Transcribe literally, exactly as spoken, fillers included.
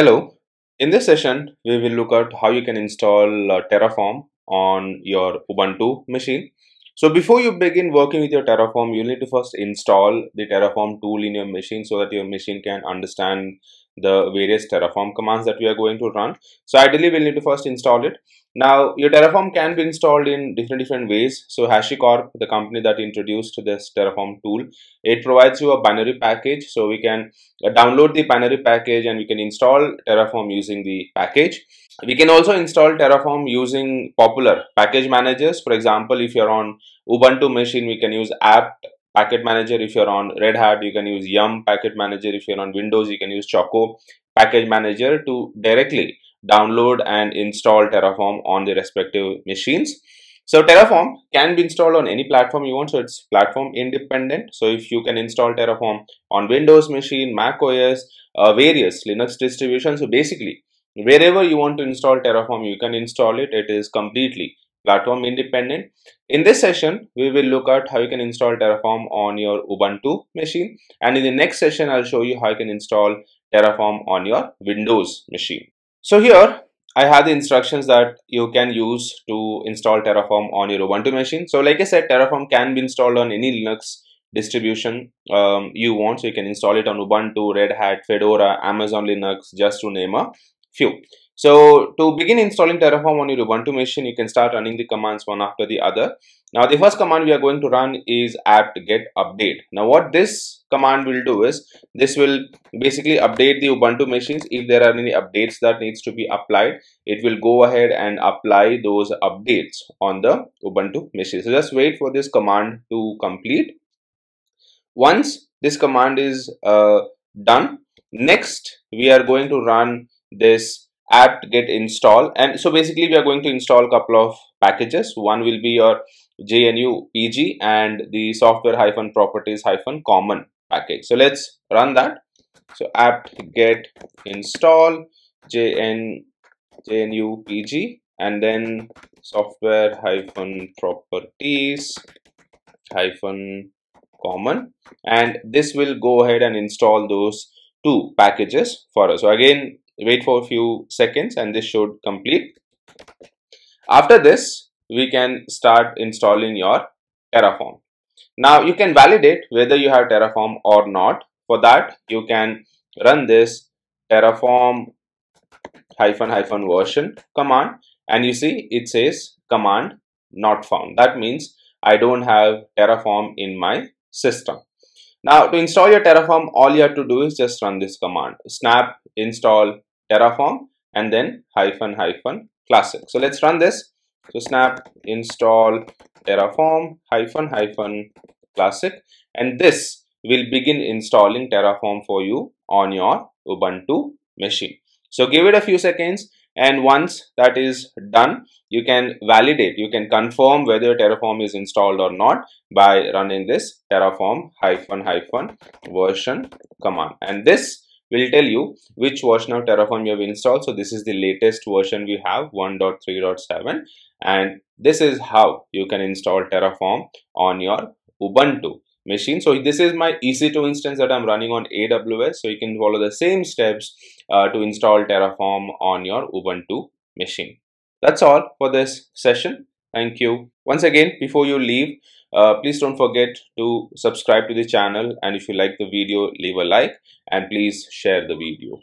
Hello, in this session we will look at how you can install uh, Terraform on your Ubuntu machine. So before you begin working with your Terraform, you need to first install the Terraform tool in your machine so that your machine can understand the various Terraform commands that we are going to run. So ideally we'll need to first install it. Now your Terraform can be installed in different different ways. So HashiCorp, the company that introduced this Terraform tool, it provides you a binary package, so we can download the binary package and we can install Terraform using the package. We can also install Terraform using popular package managers. For example, if you're on Ubuntu machine, we can use apt packet manager. If you're on Red Hat, you can use yum packet manager. If you're on Windows, you can use choco package manager to directly download and install Terraform on the respective machines. So Terraform can be installed on any platform you want, so it's platform independent. So if you can install Terraform on Windows machine, Mac O S, uh, various Linux distributions, so basically wherever you want to install Terraform, you can install it. It is completely platform independent. In this session, we will look at how you can install Terraform on your Ubuntu machine, and in the next session I'll show you how you can install Terraform on your Windows machine. So here I have the instructions that you can use to install Terraform on your Ubuntu machine. So like I said, Terraform can be installed on any Linux distribution um, you want. So you can install it on Ubuntu, Red Hat, Fedora, Amazon Linux, just to name a few. So to begin installing Terraform on your Ubuntu machine, you can start running the commands one after the other. Now the first command we are going to run is apt get update. Now what this command will do is, this will basically update the Ubuntu machines. If there are any updates that needs to be applied, it will go ahead and apply those updates on the Ubuntu machine. So just wait for this command to complete. Once this command is uh, done, next we are going to run this apt get install, and so basically we are going to install a couple of packages. One will be your gnupg and the software-properties-common package. So let's run that. So apt get install gnupg and then software-properties-common, and this will go ahead and install those two packages for us. So again, wait for a few seconds and this should complete. After this, we can start installing your Terraform. Now you can validate whether you have Terraform or not. For that, you can run this terraform hyphen hyphen version command, and you see it says command not found. That means I don't have Terraform in my system. Now to install your Terraform, all you have to do is just run this command, snap install Terraform and then hyphen hyphen classic. So let's run this. So snap install Terraform hyphen hyphen classic, and this will begin installing Terraform for you on your Ubuntu machine. So give it a few seconds, and once that is done, you can validate, you can confirm whether Terraform is installed or not by running this terraform hyphen hyphen version command, and this will tell you which version of Terraform you have installed. So this is the latest version we have, one point three point seven, and this is how you can install Terraform on your Ubuntu machine. So this is my E C two instance that I'm running on A W S. So you can follow the same steps uh, to install Terraform on your Ubuntu machine. That's all for this session. Thank you. Once again, before you leave, uh, please don't forget to subscribe to the channel, and if you like the video, leave a like and please share the video.